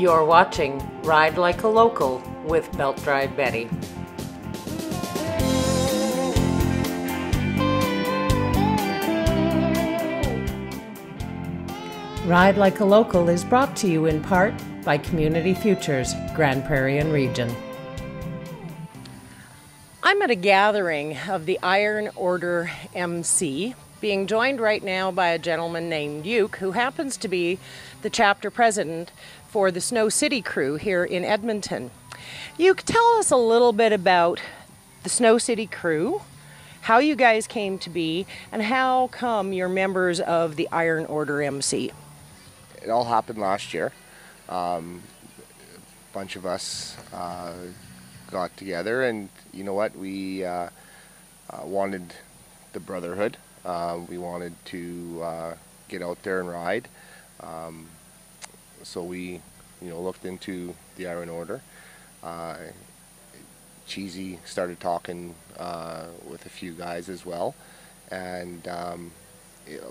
You're watching Ride Like a Local with Belt Drive Betty. Ride Like a Local is brought to you in part by Community Futures Grand Prairie and Region. I'm at a gathering of the Iron Order MC, being joined right now by a gentleman named Uke, who happens to be the chapter president for the Snow City Crew here in Edmonton. Uke, tell us a little bit about the Snow City Crew, how you guys came to be, and how come you're members of the Iron Order MC. It all happened last year. A bunch of us got together, and you know what, we wanted the brotherhood. We wanted to get out there and ride, so we, looked into the Iron Order. Cheesy started talking with a few guys as well, and a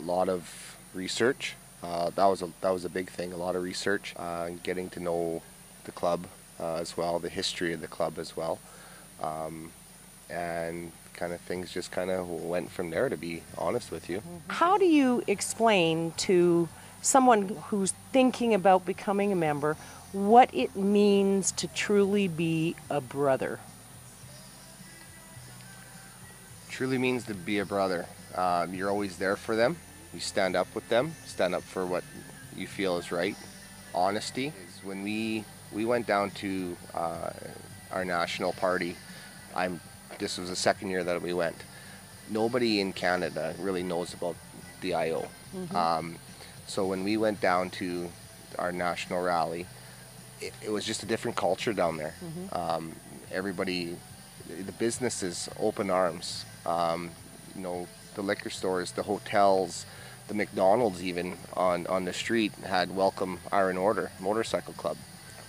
lot of research. That was a big thing. A lot of research, getting to know the club as well, the history of the club as well, and kind of things just kind of went from there, to be honest with you. How do you explain to someone who's thinking about becoming a member what it means to truly be a brother? Truly means to be a brother. You're always there for them. You stand up with them, stand up for what you feel is right. Honesty. When we went down to our national party, this was the second year that we went. Nobody in Canada really knows about the IO. Mm-hmm. So when we went down to our national rally, it was just a different culture down there. Mm-hmm. Everybody, the businesses, open arms. The liquor stores, the hotels, the McDonald's even on the street had Welcome Iron Order Motorcycle Club.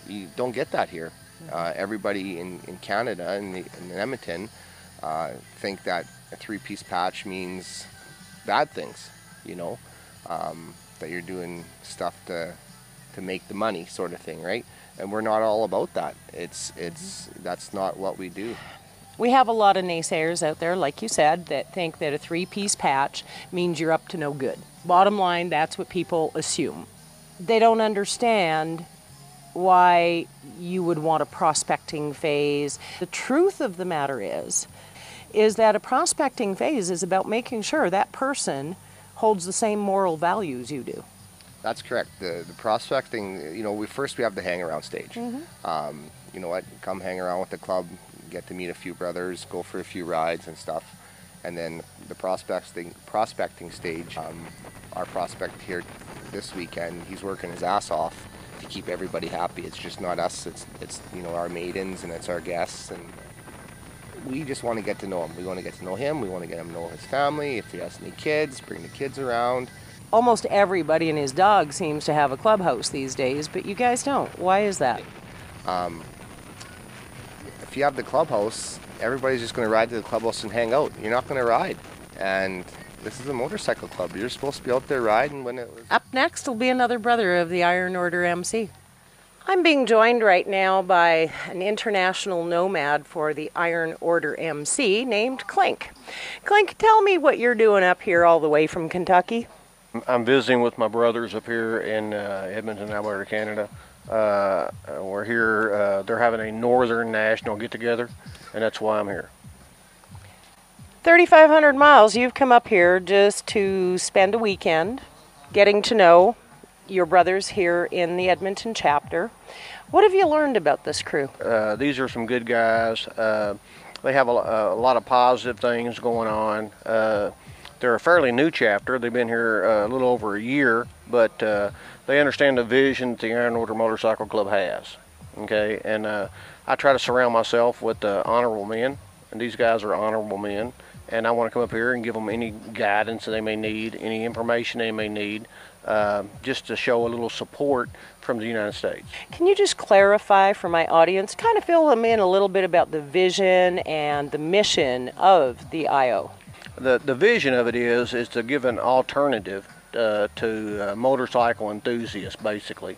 You don't get that here. Everybody in Canada and in Edmonton think that a three-piece patch means bad things, that you're doing stuff to make the money, sort of thing, right? And we're not all about that. That's not what we do. We have a lot of naysayers out there, like you said, that think that a three-piece patch means you're up to no good. Bottom line, that's what people assume. They don't understand why you would want a prospecting phase. The truth of the matter is that a prospecting phase is about making sure that person holds the same moral values you do. That's correct. The prospecting, we have the hang around stage. Mm-hmm. Come hang around with the club, get to meet a few brothers, go for a few rides and stuff. And then the prospecting stage, our prospect here this weekend, he's working his ass off to keep everybody happy. It's just not us, it's our maidens, and it's our guests, and we just want to get to know him. We want to get to know him, we want to get him to know his family. If he has any kids, bring the kids around. Almost everybody and his dog seems to have a clubhouse these days, but you guys don't. Why is that? If you have the clubhouse, everybody's just going to ride to the clubhouse and hang out. You're not going to ride. And this is a motorcycle club. You're supposed to be out there riding when it was... Up next will be another brother of the Iron Order MC. I'm being joined right now by an international nomad for the Iron Order MC named Clink. Clink, tell me what you're doing up here all the way from Kentucky. I'm visiting with my brothers up here in Edmonton, Alberta, Canada. We're here, they're having a Northern National get-together, and that's why I'm here. 3,500 miles, you've come up here just to spend a weekend getting to know your brothers here in the Edmonton chapter. What have you learned about this crew? These are some good guys. They have a lot of positive things going on. They're a fairly new chapter. They've been here a little over a year, but they understand the vision that the Iron Order Motorcycle Club has. Okay, and I try to surround myself with honorable men, and these guys are honorable men. And I want to come up here and give them any guidance that they may need, any information they may need, just to show a little support from the United States. Can you just clarify for my audience, kind of fill them in a little bit about the vision and the mission of the IO? The vision of it is to give an alternative to motorcycle enthusiasts, basically.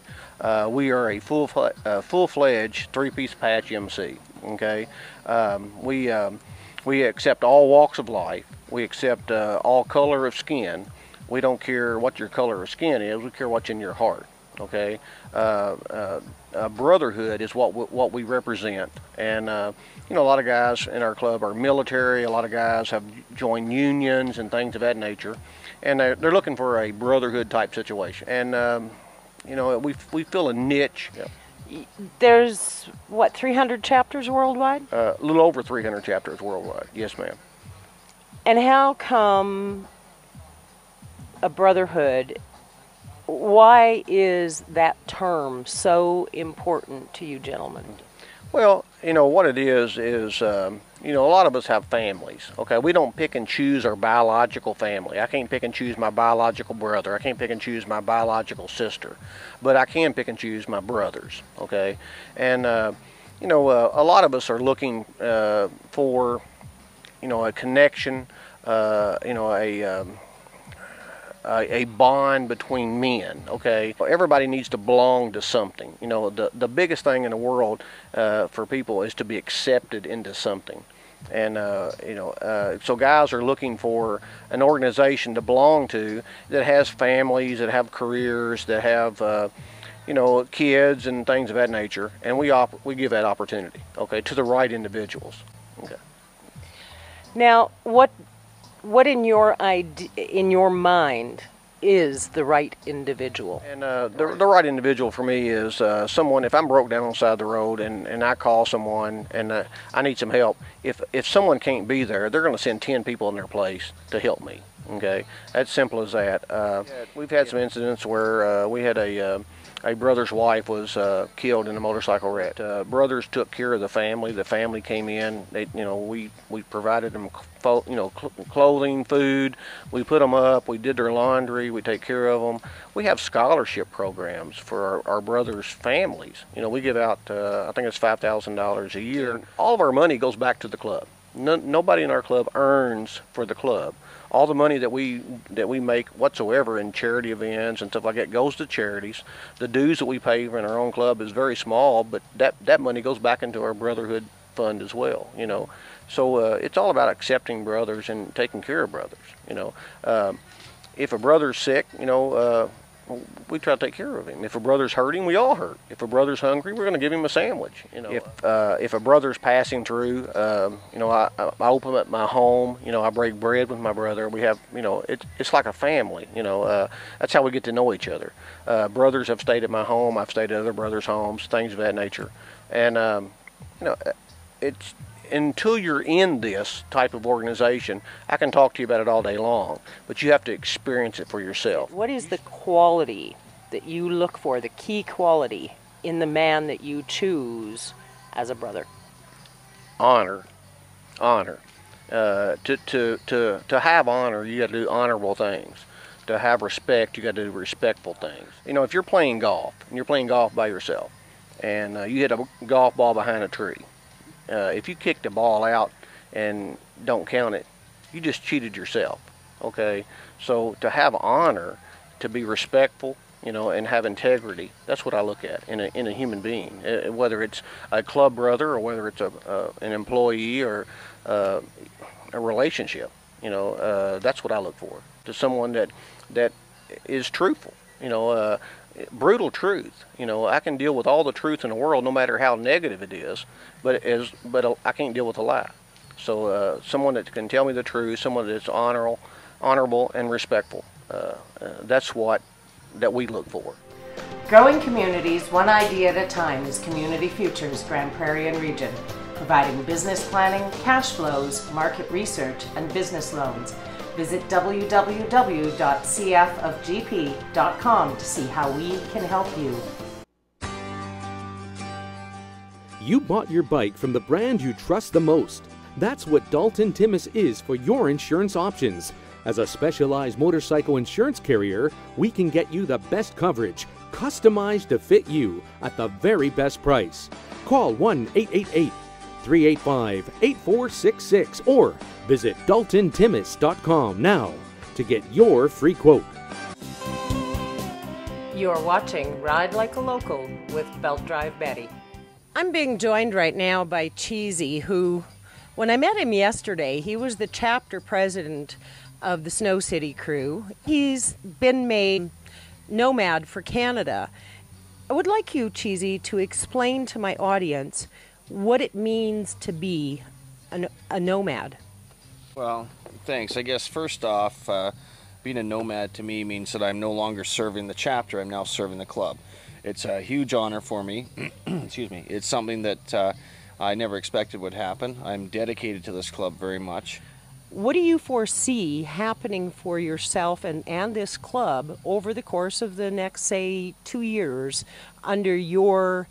We are a full-fledged three-piece patch MC, okay? We accept all walks of life. We accept all color of skin. We don't care what your color of skin is. We care what's in your heart, okay? Brotherhood is what we represent. And you know, a lot of guys in our club are military. A lot of guys have joined unions and things of that nature, and they're looking for a brotherhood type situation. And you know, we fill a niche. Yeah. There's what, 300 chapters worldwide? A little over 300 chapters worldwide. Yes, ma'am. And how come a brotherhood? Why is that term so important to you gentlemen? Well, you know, what it is, you know, a lot of us have families, okay? We don't pick and choose our biological family. I can't pick and choose my biological brother. I can't pick and choose my biological sister. But I can pick and choose my brothers, okay? And, you know, a lot of us are looking for, you know, a connection, you know, a bond between men, okay? Everybody needs to belong to something. You know, the biggest thing in the world for people is to be accepted into something. And, you know, so guys are looking for an organization to belong to that has families, that have careers, that have, you know, kids and things of that nature. And we give that opportunity, okay, to the right individuals. Okay. Now, what in your mind is the right individual? And the right individual for me is someone, if I'm broke down on the side of the road and I call someone and I need some help, if someone can't be there, they're going to send 10 people in their place to help me, okay? That's simple as that. We've had some incidents where we had a brother's wife was killed in a motorcycle wreck. Brothers took care of the family. The family came in. They, you know, we provided them, you know, clothing, food. We put them up. We did their laundry. We take care of them. We have scholarship programs for our brothers' families. You know, we give out, I think it's $5,000 a year. All of our money goes back to the club. Nobody in our club earns for the club. All the money that we make whatsoever in charity events and stuff like that goes to charities. The dues that we pay in our own club is very small, but that money goes back into our brotherhood fund as well, you know. So it's all about accepting brothers and taking care of brothers, you know. If a brother's sick, you know, we try to take care of him. If a brother's hurting, we all hurt. If a brother's hungry, we're going to give him a sandwich. You know, if a brother's passing through, you know, I open up my home. You know, I break bread with my brother. We have, you know, it's like a family. You know, that's how we get to know each other. Brothers have stayed at my home. I've stayed at other brothers' homes. Things of that nature. And you know, it's. Until you're in this type of organization, I can talk to you about it all day long, but you have to experience it for yourself. What is the quality that you look for, the key quality in the man that you choose as a brother? Honor. Honor. To have honor, you got to do honorable things. To have respect, you got to do respectful things. You know, if you're playing golf, and you're playing golf by yourself, and you hit a golf ball behind a tree, if you kick the ball out and don't count it, you just cheated yourself, okay? So to have honor, to be respectful, you know, and have integrity, that's what I look at in a human being, whether it's a club brother or whether it's an employee or a relationship, you know, that's what I look for, to someone that is truthful, you know, brutal truth. You know, I can deal with all the truth in the world, no matter how negative it is, but I can't deal with a lie. So someone that can tell me the truth, someone that's honorable and respectful, that's what that we look for. Growing communities one idea at a time is Community Futures Grand Prairie and Region, providing business planning, cash flows, market research, and business loans. Visit www.cfofgp.com to see how we can help you. You bought your bike from the brand you trust the most. That's what Dalton Timmis is for your insurance options. As a specialized motorcycle insurance carrier, we can get you the best coverage, customized to fit you at the very best price. Call 1-888-385-8466 or visit DaltonTimmis.com now to get your free quote. You are watching Ride Like a Local with Belt Drive Betty. I'm being joined right now by Cheesy, who, when I met him yesterday, he was the chapter president of the Snow City Crew. He's been made nomad for Canada. I would like you, Cheesy, to explain to my audience what it means to be a nomad. Well, thanks. I guess first off, being a nomad to me means that I'm no longer serving the chapter, I'm now serving the club. It's a huge honor for me. Excuse me. It's something that I never expected would happen. I'm dedicated to this club very much. What do you foresee happening for yourself and this club over the course of the next, say, 2 years under your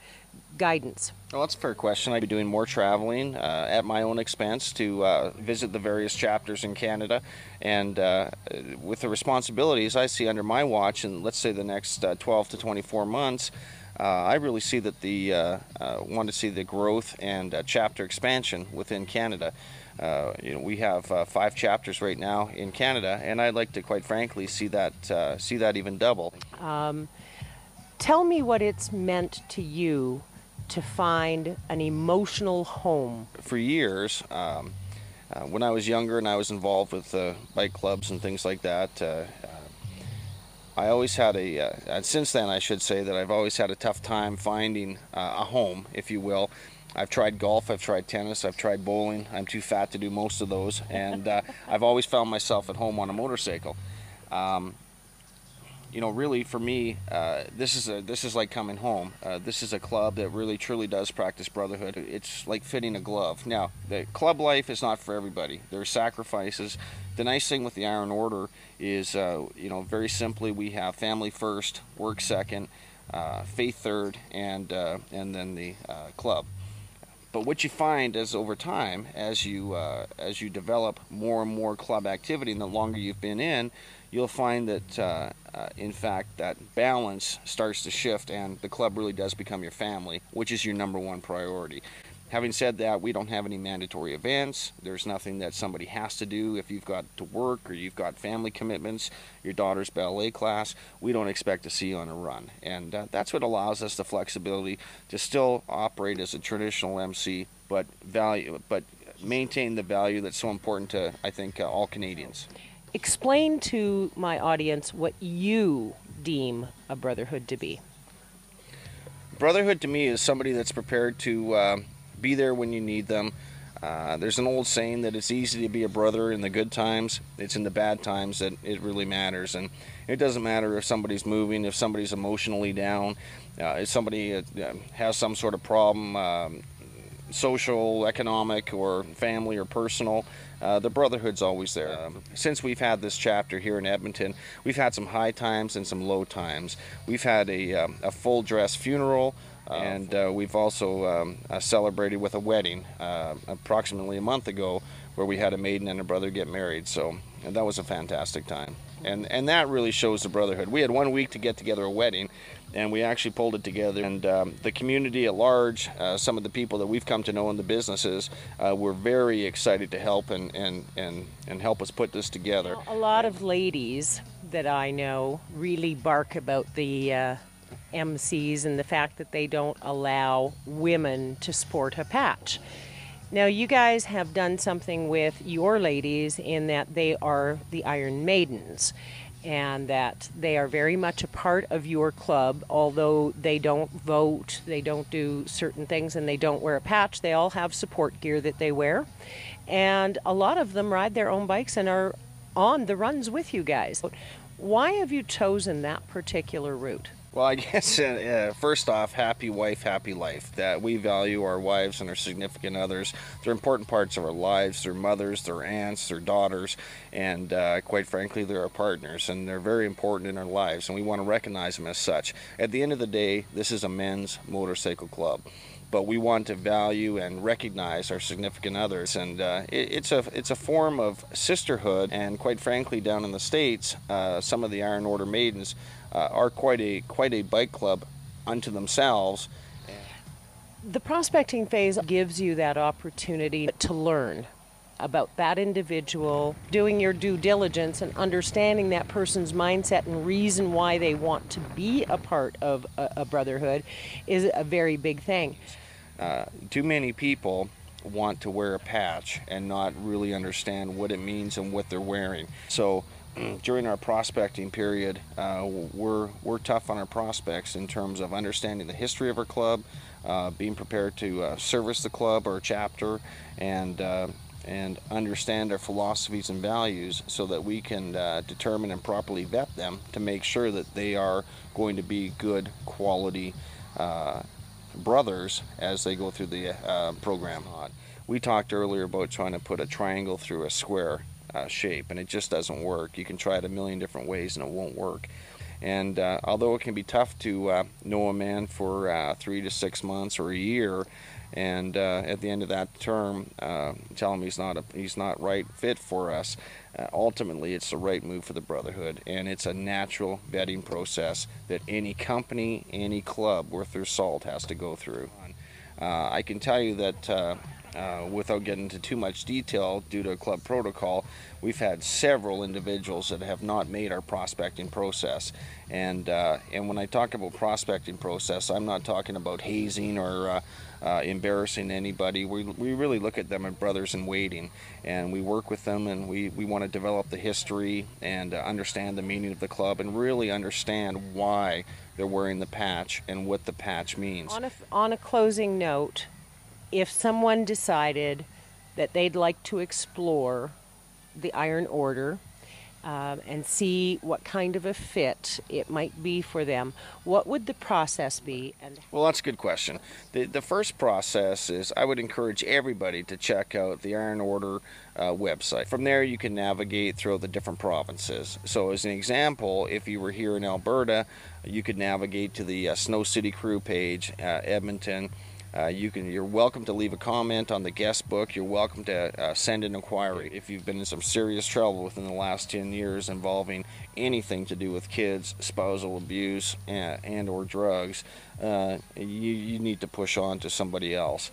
guidance? Well, that's a fair question. I'll be doing more traveling at my own expense to visit the various chapters in Canada. And with the responsibilities I see under my watch in, let's say, the next 12 to 24 months, I really see that the want to see the growth and chapter expansion within Canada. You know, we have 5 chapters right now in Canada, and I'd like to, quite frankly, see that even double. Tell me what it's meant to you to find an emotional home. For years, when I was younger and I was involved with bike clubs and things like that, I always had a, and since then I should say that I've always had a tough time finding a home, if you will. I've tried golf, I've tried tennis, I've tried bowling. I'm too fat to do most of those, and I've always found myself at home on a motorcycle. You know, really for me, this is like coming home. This is a club that really truly does practice brotherhood. It's like fitting a glove. Now, the club life is not for everybody. There are sacrifices. The nice thing with the Iron Order is, you know, very simply we have family first, work second, faith third, and then the club. But what you find is over time, as you develop more and more club activity, and the longer you've been in, you'll find that, in fact, that balance starts to shift, and the club really does become your family, which is your number one priority. Having said that, we don't have any mandatory events. There's nothing that somebody has to do. If you've got to work or you've got family commitments, your daughter's ballet class, we don't expect to see you on a run. And that's what allows us the flexibility to still operate as a traditional MC, but maintain the value that's so important to, I think, all Canadians. Explain to my audience what you deem a brotherhood to be. Brotherhood to me is somebody that's prepared to be there when you need them. There's an old saying that it's easy to be a brother in the good times. It's in the bad times that it really matters. And it doesn't matter if somebody's moving, if somebody's emotionally down, if somebody has some sort of problem, social, economic, or family or personal. The brotherhood's always there. Since we've had this chapter here in Edmonton, we've had some high times and some low times. We've had a full dress funeral, and we've also celebrated with a wedding approximately a month ago, where we had a maiden and a brother get married. So, and that was a fantastic time. And that really shows the brotherhood. We had 1 week to get together a wedding, and we actually pulled it together. And the community at large, some of the people that we've come to know in the businesses, were very excited to help and help us put this together. Well, a lot of ladies that I know really bark about the MCs and the fact that they don't allow women to sport a patch. Now, you guys have done something with your ladies in that they are the Iron Maidens, and that they are very much a part of your club. Although they don't vote, they don't do certain things, and they don't wear a patch, they all have support gear that they wear. And a lot of them ride their own bikes and are on the runs with you guys. Why have you chosen that particular route? Well, I guess first off, happy wife, happy life. That we value our wives and our significant others. They're important parts of our lives. They're mothers, they're aunts, they're daughters, and quite frankly, they're our partners, and they're very important in our lives, and we want to recognize them as such. At the end of the day, this is a men's motorcycle club, but we want to value and recognize our significant others, and it's a form of sisterhood. And quite frankly, down in the States, some of the Iron Order Maidens are quite a bike club unto themselves. The prospecting phase gives you that opportunity to learn about that individual, doing your due diligence and understanding that person's mindset and reason why they want to be a part of a brotherhood is a very big thing. Too many people want to wear a patch and not really understand what it means and what they're wearing. So during our prospecting period, we're tough on our prospects in terms of understanding the history of our club, being prepared to service the club or chapter, and understand their philosophies and values so that we can determine and properly vet them to make sure that they are going to be good quality brothers as they go through the program. We talked earlier about trying to put a triangle through a square shape, and it just doesn't work. You can try it a million different ways and it won't work. And although it can be tough to know a man for 3 to 6 months or a year, and at the end of that term tell him he's not right fit for us, ultimately it's the right move for the brotherhood, and it's a natural vetting process that any company, any club worth their salt has to go through. I can tell you that without getting into too much detail due to club protocol, we've had several individuals that have not made our prospecting process. And when I talk about prospecting process, I'm not talking about hazing or embarrassing anybody. We really look at them as brothers in waiting, and we work with them, and we want to develop the history and understand the meaning of the club and really understand why they're wearing the patch and what the patch means. On a closing note, if someone decided that they'd like to explore the Iron Order and see what kind of a fit it might be for them, what would the process be? Well, that's a good question. The first process is I would encourage everybody to check out the Iron Order website. From there, you can navigate through the different provinces. So as an example, if you were here in Alberta, you could navigate to the Snow City Crew page, Edmonton. You're welcome to leave a comment on the guest book. You're welcome to send an inquiry. If you've been in some serious trouble within the last 10 years involving anything to do with kids, spousal abuse, and or drugs, you need to push on to somebody else.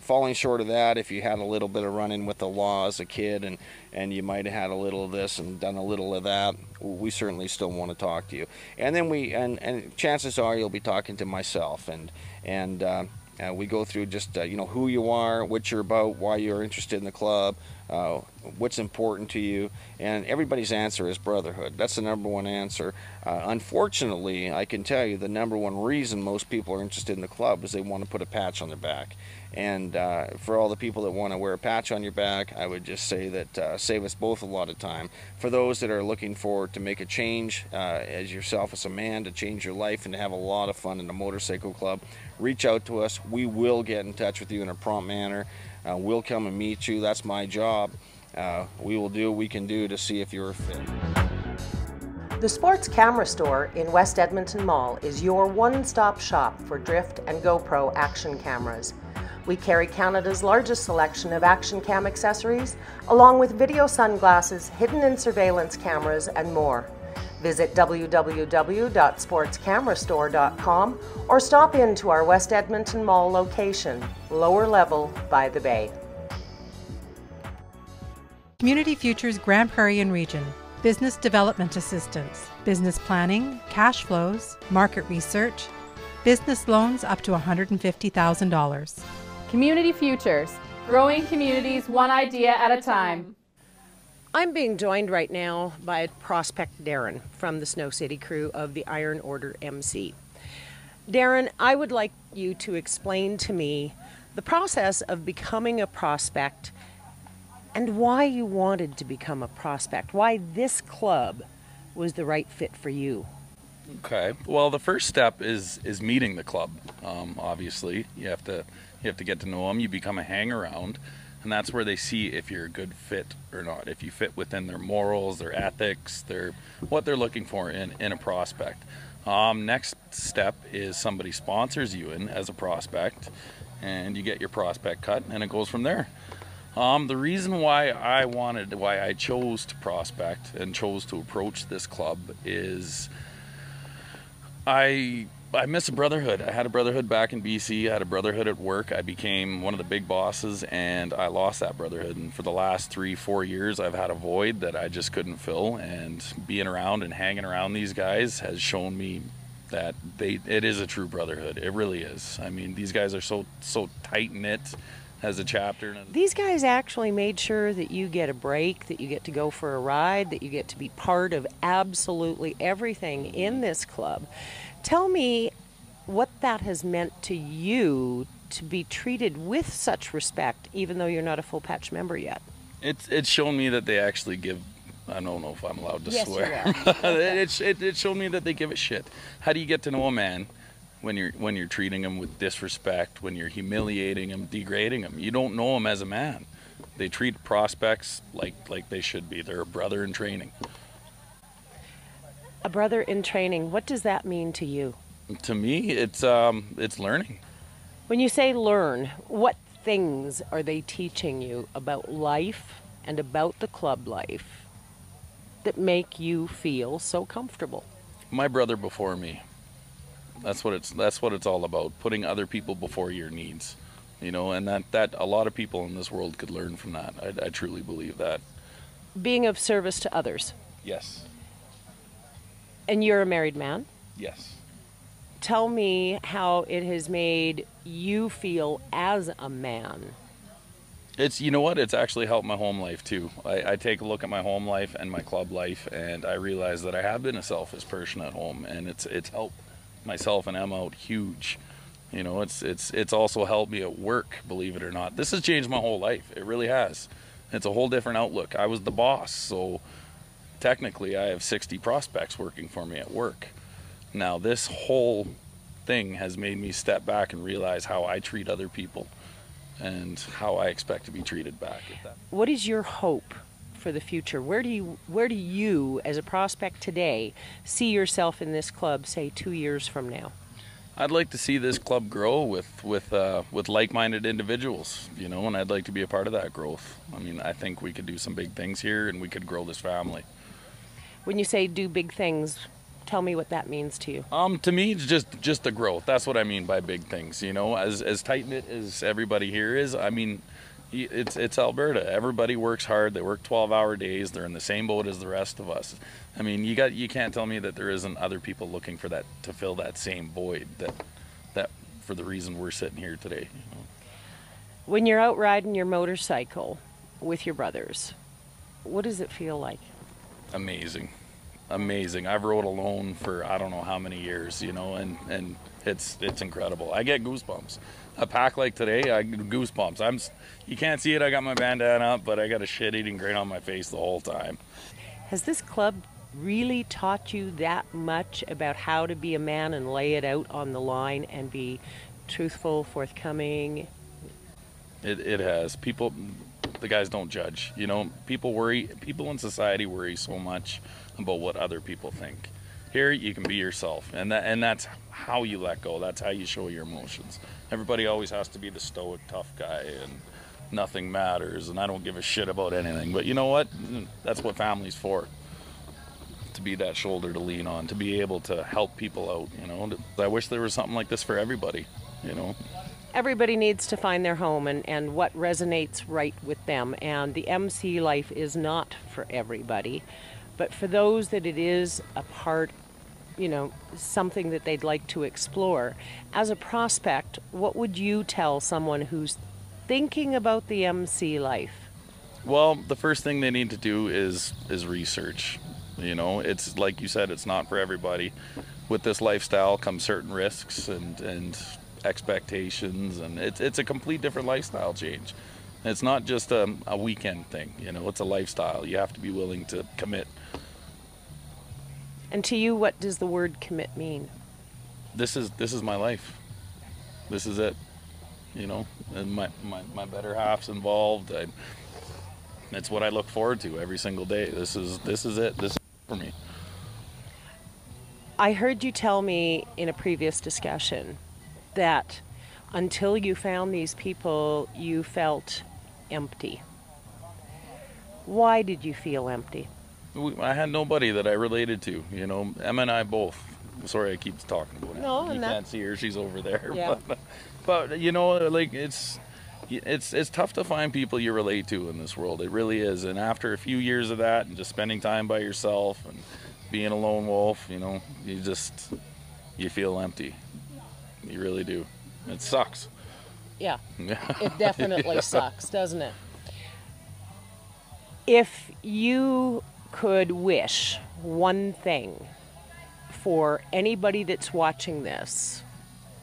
Falling short of that, if you had a little bit of run-in with the law as a kid and you might have had a little of this and done a little of that, we certainly still want to talk to you. And then and chances are you'll be talking to myself, and we go through just who you are, what you're about, why you're interested in the club, what's important to you, and everybody's answer is brotherhood. That's the number one answer. Unfortunately, I can tell you the number one reason most people are interested in the club is they want to put a patch on their back. And for all the people that want to wear a patch on your back, I would just say that save us both a lot of time. For those that are looking forward to make a change as yourself, as a man, to change your life and to have a lot of fun in the motorcycle club, reach out to us. We will get in touch with you in a prompt manner. We'll come and meet you. That's my job. We will do what we can do to see if you're a fit. The Sports Camera Store in West Edmonton Mall is your one-stop shop for Drift and GoPro action cameras. We carry Canada's largest selection of action cam accessories, along with video sunglasses, hidden and surveillance cameras, and more. Visit www.sportscamerastore.com or stop into our West Edmonton Mall location, lower level by the bay. Community Futures Grand Prairie and Region. Business development assistance, business planning, cash flows, market research, business loans up to $150,000. Community Futures, growing communities one idea at a time. I'm being joined right now by prospect Darren from the Snow City Crew of the Iron Order MC. Darren, I would like you to explain to me the process of becoming a prospect and why you wanted to become a prospect, why this club was the right fit for you. Okay. Well, the first step is meeting the club. Obviously, you have to get to know them. You become a hang-around, and that's where they see if you're a good fit or not. If you fit within their morals, their ethics, what they're looking for in a prospect. Next step is somebody sponsors you in as a prospect, and you get your prospect cut, and it goes from there. The reason why I chose to prospect and chose to approach this club is I I miss a brotherhood. I had a brotherhood back in BC. I had a brotherhood at work. I became one of the big bosses and I lost that brotherhood. And for the last 3-4 years, I've had a void that I just couldn't fill, and being around and hanging around these guys has shown me that it is a true brotherhood. It really is. I mean, these guys are so tight-knit as a chapter. These guys actually made sure that you get a break, that you get to go for a ride, that you get to be part of absolutely everything in this club. Tell me what that has meant to you to be treated with such respect, even though you're not a full patch member yet. It's shown me that they actually give, I don't know if I'm allowed to swear. It showed me that they give a shit. How do you get to know a man when you're treating him with disrespect, when you're humiliating him, degrading him? You don't know him as a man. They treat prospects like they should be. They're a brother in training. A brother in training. What does that mean to you? To me, it's learning. When you say learn, what things are they teaching you about life and about the club life that make you feel so comfortable? My brother before me. That's what it's all about. Putting other people before your needs, you know, and that a lot of people in this world could learn from that. I truly believe that. Being of service to others. Yes. And you're a married man? Yes. Tell me how it has made you feel as a man. It's, you know what, it's actually helped my home life too. I take a look at my home life and my club life, and I realize that I have been a selfish person at home, and it's helped myself and Em out huge. You know, it's also helped me at work, believe it or not. This has changed my whole life. It really has. It's a whole different outlook. I was the boss, so technically I have 60 prospects working for me at work. Now this whole thing has made me step back and realize how I treat other people and how I expect to be treated back at that. What is your hope for the future? Where do you as a prospect today see yourself in this club, say 2 years from now? I'd like to see this club grow with like-minded individuals, you know, and I'd like to be a part of that growth. I mean, I think we could do some big things here and we could grow this family. When you say do big things, tell me what that means to you. To me, it's just the growth. That's what I mean by big things. You know, as tight-knit as everybody here is, I mean, it's Alberta. Everybody works hard. They work 12-hour days. They're in the same boat as the rest of us. I mean, you can't tell me that there isn't other people looking for that, to fill that same void that for the reason we're sitting here today. You know? When you're out riding your motorcycle with your brothers, what does it feel like? Amazing. Amazing. I've rode alone for I don't know how many years, you know, and it's incredible. I get goosebumps. A pack like today, I get goosebumps. You can't see it, I got my bandana up, but I got a shit-eating grin on my face the whole time. Has this club really taught you that much about how to be a man and lay it out on the line and be truthful, forthcoming? It has. People, the guys don't judge. You know, people in society worry so much about what other people think. Here you can be yourself, and that's how you let go. That's how you show your emotions. Everybody always has to be the stoic tough guy and nothing matters and I don't give a shit about anything. But you know what, that's what family's for, to be that shoulder to lean on, to be able to help people out. You know, I wish there was something like this for everybody. You know, everybody needs to find their home and what resonates right with them, and the MC life is not for everybody. But for those that it is a part, you know, something that they'd like to explore, as a prospect, what would you tell someone who's thinking about the MC life? Well, the first thing they need to do is research. You know, it's like you said, it's not for everybody. With this lifestyle comes certain risks and expectations, and it's a complete different lifestyle change. It's not just a weekend thing, you know, it's a lifestyle. You have to be willing to commit. And to you, what does the word commit mean? This is my life. This is it, you know, and my better half's involved. It's what I look forward to every single day. This is it. This is for me. I heard you tell me in a previous discussion that until you found these people, you felt empty. Why did you feel empty? I had nobody that I related to, you know, Em and I both. sorry I keep talking about it. No, you can't see her. She's over there. Yeah. But you know, like it's tough to find people you relate to in this world. It really is. And after a few years of that, and just spending time by yourself and being a lone wolf, you know, you just feel empty. You really do. It sucks. Yeah. It definitely sucks, doesn't it? If you could wish one thing for anybody that's watching this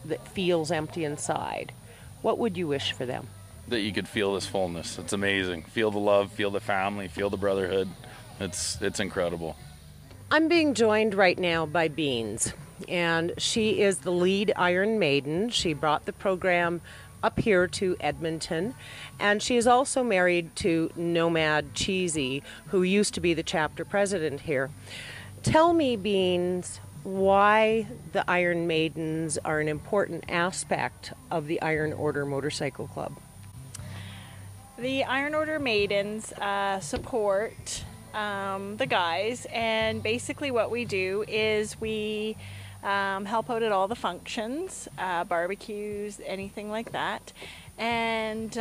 that feels empty inside, what would you wish for them? That you could feel this fullness. It's amazing. Feel the love, feel the family, feel the brotherhood. It's incredible. I'm being joined right now by Beans, and she is the lead Iron Maiden. She brought the program up here to Edmonton, and she is also married to Nomad Cheesy, who used to be the chapter president here. Tell me, Beans, why the Iron Maidens are an important aspect of the Iron Order Motorcycle Club. The Iron Order Maidens support the guys, and basically what we do is we help out at all the functions, barbecues, anything like that. And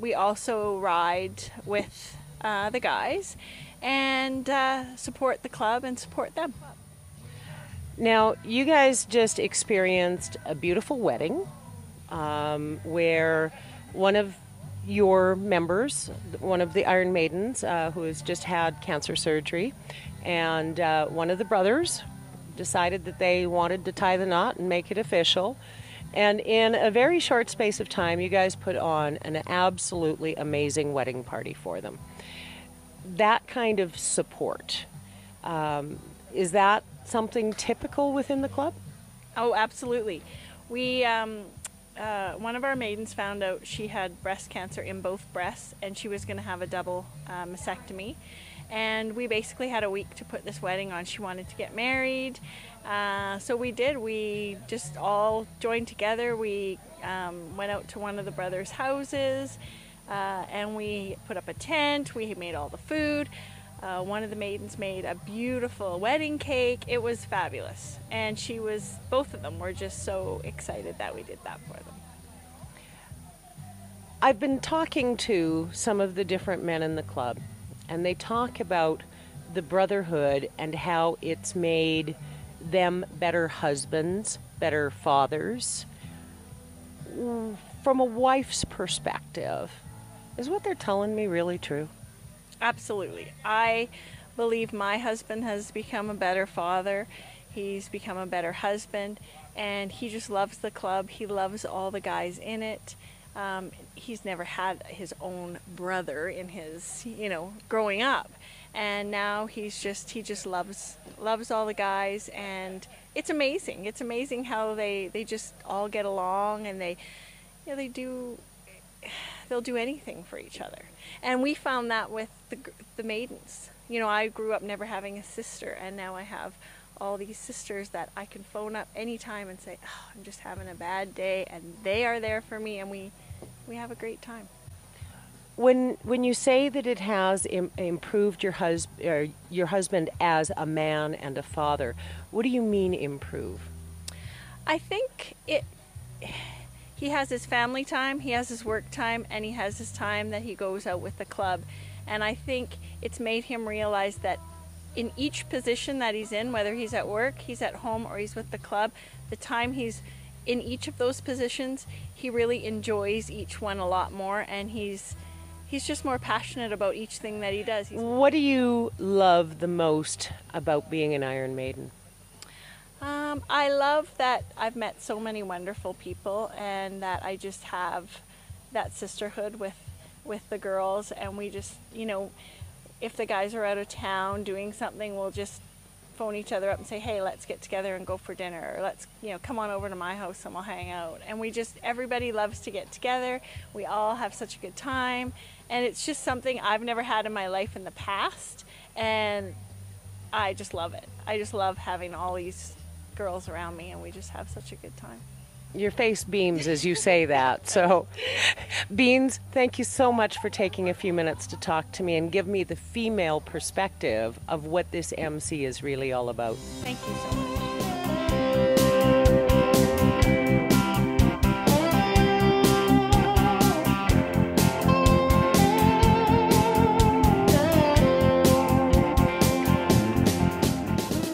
we also ride with the guys and support the club and support them. Now, you guys just experienced a beautiful wedding where one of your members, one of the Iron Maidens, who has just had cancer surgery, and one of the brothers decided that they wanted to tie the knot and make it official. And in a very short space of time, you guys put on an absolutely amazing wedding party for them. That kind of support, is that something typical within the club? Oh, absolutely. We, one of our maidens found out she had breast cancer in both breasts, and she was going to have a double mastectomy. And we basically had a week to put this wedding on. She wanted to get married, so we did. We just all joined together. We went out to one of the brothers' houses, and we put up a tent. We made all the food. One of the maidens made a beautiful wedding cake. It was fabulous, and she was, both of them were just so excited that we did that for them. I've been talking to some of the different men in the club, and they talk about the brotherhood and how it's made them better husbands, better fathers. From a wife's perspective, is what they're telling me really true? Absolutely. I believe my husband has become a better father. He's become a better husband, and he just loves the club. He loves all the guys in it. He's never had his own brother in his, you know, growing up, and now he's just, he just loves all the guys, and it's amazing. It's amazing how they just all get along, and they, you know, they'll do anything for each other. And we found that with the maidens. You know, I grew up never having a sister, and now I have all these sisters that I can phone up anytime and say, oh, I'm just having a bad day, and they are there for me, and we have a great time. When you say that it has improved your husband as a man and a father, what do you mean improve? I think he has his family time, he has his work time, and he has his time that he goes out with the club. And I think it's made him realize that in each position that he's in, whether he's at work, he's at home, or he's with the club, the time he's in each of those positions, he really enjoys each one a lot more, and he's just more passionate about each thing that he does. What do you love the most about being an Iron Maiden? I love that I've met so many wonderful people, and that I just have that sisterhood with the girls, and we just, you know, if the guys are out of town doing something, we'll just phone each other up and say, hey, let's get together and go for dinner, or let's, you know, come on over to my house and we'll hang out. And we just, everybody loves to get together. We all have such a good time. And it's just something I've never had in my life in the past. And I just love it. I just love having all these girls around me, and we just have such a good time. Your face beams as you say that. So, Beans, thank you so much for taking a few minutes to talk to me and give me the female perspective of what this MC is really all about. Thank you so much.